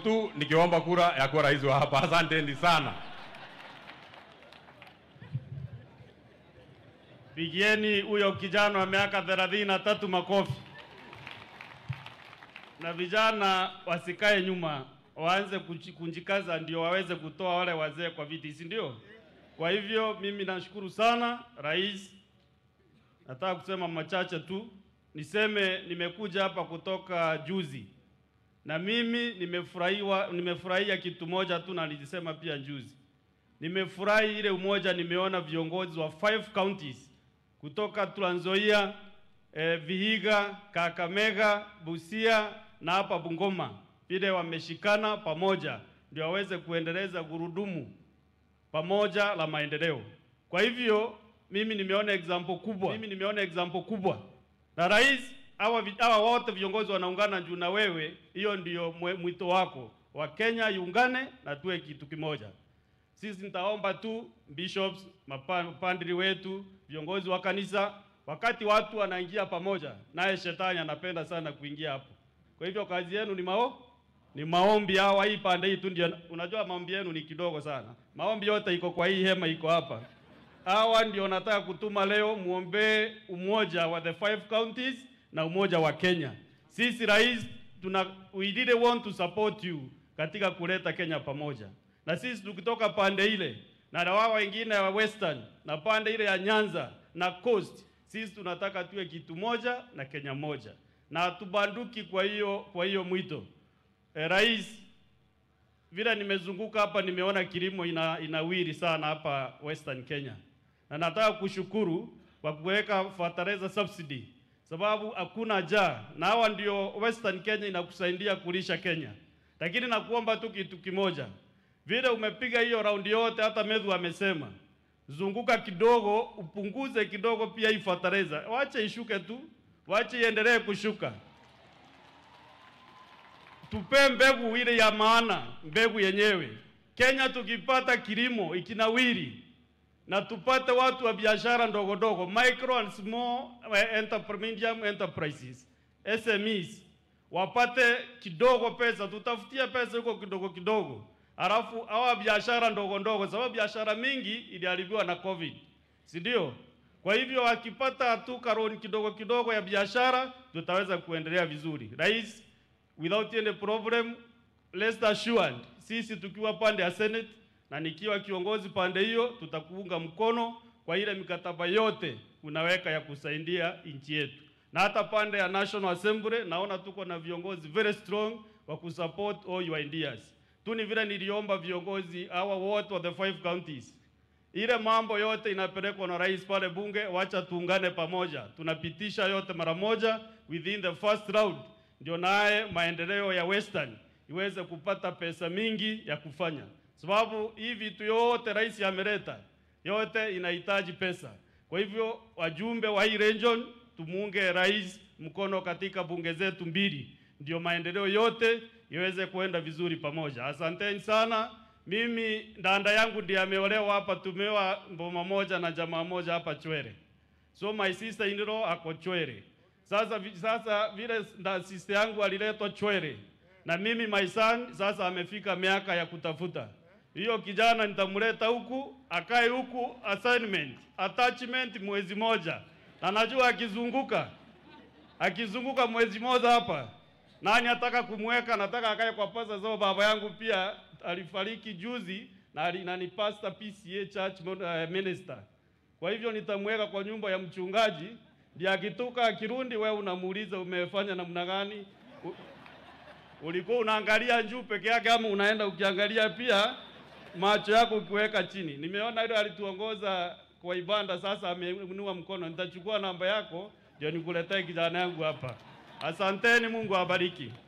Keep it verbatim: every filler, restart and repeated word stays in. tu nikiomba kura ya kuwa rais wa hapa. Asanteni sana. Pigieni huyo kijana wa miaka thelathini na tatu makofi. Na vijana wasikae nyuma, waanze kunjikaza ndio waweze kutoa wale wazee kwa viti, si ndio? Kwa hivyo mimi nashukuru sana rais. Nataka kusema machache tu. Niseme nimekuja hapa kutoka juzi. Na mimi nimefurahiwa nimefurahia kitu moja tu na nilisema pia juzi. Nimefurahi ile umoja nimeona viongozi wa five counties kutoka Trans Nzoia, eh, Vihiga, Kakamega, Busia na hapa Bungoma. Vile wameshikana pamoja ndio waweze kuendeleza gurudumu pamoja la maendeleo. Kwa hivyo mimi nimeona example kubwa. Mimi nimeona example kubwa. Na rais, hawa hawa wote viongozi wanaungana juu na wewe, hiyo ndio mwito wako. Wa Kenya iungane na tuwe kitu kimoja. Sisi nitaomba tu bishops, mapadri wetu, viongozi wa kanisa, wakati watu wanaingia pamoja, naye shetani anapenda sana kuingia hapo. Kwa hivyo kazi yenu ni mao ni maombi hawa hii pande hii tu ndio. Unajua maombi yenu ni kidogo sana. Maombi yote iko kwa hii hema iko hapa. Hawa ndio nataka kutuma leo muombe umoja wa the five counties na umoja wa Kenya. Sisi rais tuna we didn't want to support you katika kuleta Kenya pamoja. Na sisi tukitoka pande ile na na wao wengine wa Western na pande ile ya Nyanza na Coast, sisi tunataka tuwe kitu moja na Kenya moja. Na tubanduki kwa hiyo kwa hiyo mwito. E, rais, vile nimezunguka hapa nimeona kilimo ina inawiri sana hapa Western Kenya. Na nataka kushukuru kwa kuweka fertilizer subsidy, sababu hakuna jaa na hawa ndio Western Kenya inakusaidia kulisha Kenya. Lakini nakuomba tu kitu kimoja. Vile umepiga hiyo raundi yote, hata Medhu amesema zunguka kidogo, upunguze kidogo pia hii fertilizer. Waache ishuke tu, waache iendelee kushuka. Tupe mbegu ile ya maana, mbegu yenyewe. Kenya tukipata kilimo ikinawiri na tupate watu wa biashara ndogo ndogo, micro and small medium enterprises, S M Es, wapate kidogo pesa, tutafutia pesa huko kidogo kidogo. Alafu hawa biashara ndogo ndogo, sababu biashara mingi iliharibiwa na COVID, si ndio? Kwa hivyo wakipata tu karoni kidogo kidogo ya biashara, tutaweza kuendelea vizuri. Rais, without any problem, let's assured, sisi tukiwa pande ya Senate na nikiwa kiongozi pande hiyo, tutakuunga mkono kwa ile mikataba yote unaweka ya kusaidia nchi yetu. Na hata pande ya National Assembly naona tuko na viongozi very strong wa kusupport all your ideas. Tuni vile niliomba viongozi hawa wote wa the five counties, ile mambo yote inapelekwa na rais pale bunge, wacha tuungane pamoja. Tunapitisha yote mara moja within the first round, ndio naye maendeleo ya Western iweze kupata pesa mingi ya kufanya. Sababu hivi vitu yote rais ameleta, yote inahitaji pesa. Kwa hivyo wajumbe wa hii region tumuunge rais mkono katika bunge zetu mbili, ndio maendeleo yote iweze kuenda vizuri pamoja. Asanteni sana. Mimi dada yangu ndiye ameolewa hapa, tumewa mboma moja na jamaa moja hapa Chwere. So my sister in law ako Chwere. Sasa sasa vile sister yangu aliletwa Chwere, na mimi my son sasa amefika miaka ya kutafuta. Hiyo kijana nitamleta huku, akae huku assignment, attachment mwezi moja. Na najua akizunguka akizunguka mwezi moja hapa, nani ataka kumweka, nataka akae kwa pasa zao. Baba yangu pia alifariki juzi na ni pastor P C A church minister. Kwa hivyo nitamweka kwa nyumba ya mchungaji, ndiye akitoka akirundi wewe unamuuliza umefanya namna gani? Ulikuwa unaangalia juu peke yake ama unaenda ukiangalia pia macho yako ukiweka chini? Nimeona ile alituongoza kwa ibada, sasa ameinua mkono. Nitachukua namba yako ndio nikuletee kijana yangu hapa. Asanteni, Mungu awabariki.